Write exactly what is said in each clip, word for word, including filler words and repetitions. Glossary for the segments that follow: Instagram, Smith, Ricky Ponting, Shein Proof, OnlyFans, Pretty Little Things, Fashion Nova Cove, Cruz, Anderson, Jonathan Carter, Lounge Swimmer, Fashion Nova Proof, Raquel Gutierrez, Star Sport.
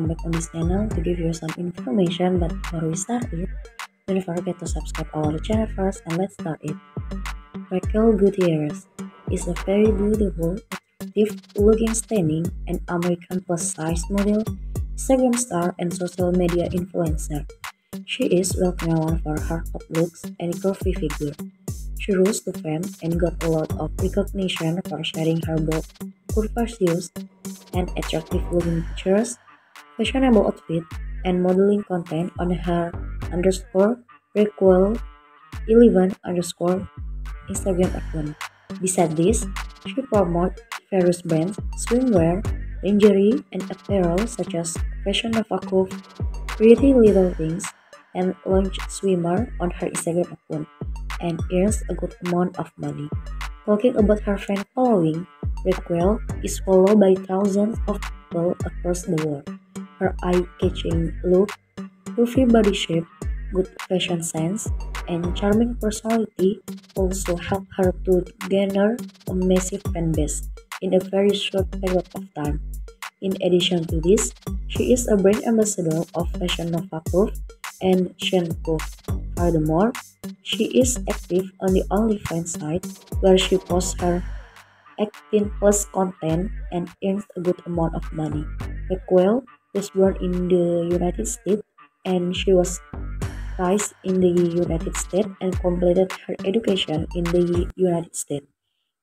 come back on this channel to give you some information, but before we start it, don't forget to subscribe our channel first, and let's start it. Raquel Gutierrez is a very beautiful, attractive-looking, stunning, and American plus-size model, Instagram star, and social media influencer. She is well known for her hot looks and curvy figure. She rose to fame and got a lot of recognition for sharing her bold, curvaceous, and attractive-looking pictures, fashionable outfits, and modeling content on her underscore Raquel eleven underscore Instagram account. Besides this, she promotes various brands, swimwear, lingerie, and apparel such as Fashion Nova Cove, Pretty Little Things, and Lounge Swimmer on her Instagram account, and earns a good amount of money. Talking about her fan following, Raquel is followed by thousands of people across the world. Her eye-catching look, curvy body shape, good fashion sense, and charming personality also help her to garner a massive fan base in a very short period of time. In addition to this, she is a brand ambassador of Fashion Nova Proof and Shein Proof. Furthermore, she is active on the OnlyFans site, where she posts her eighteen plus content and earns a good amount of money. Raquel was born in the United States, and she was raised in the United States and completed her education in the United States.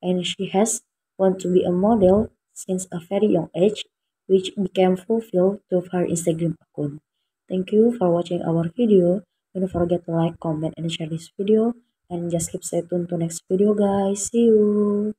And she has wanted to be a model since a very young age, which became fulfilled to her Instagram account. Thank you for watching our video. Don't forget to like, comment, and share this video. And just keep stay tuned to next video, guys. See you.